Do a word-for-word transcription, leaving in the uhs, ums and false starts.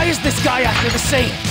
Why is this guy I've never seen?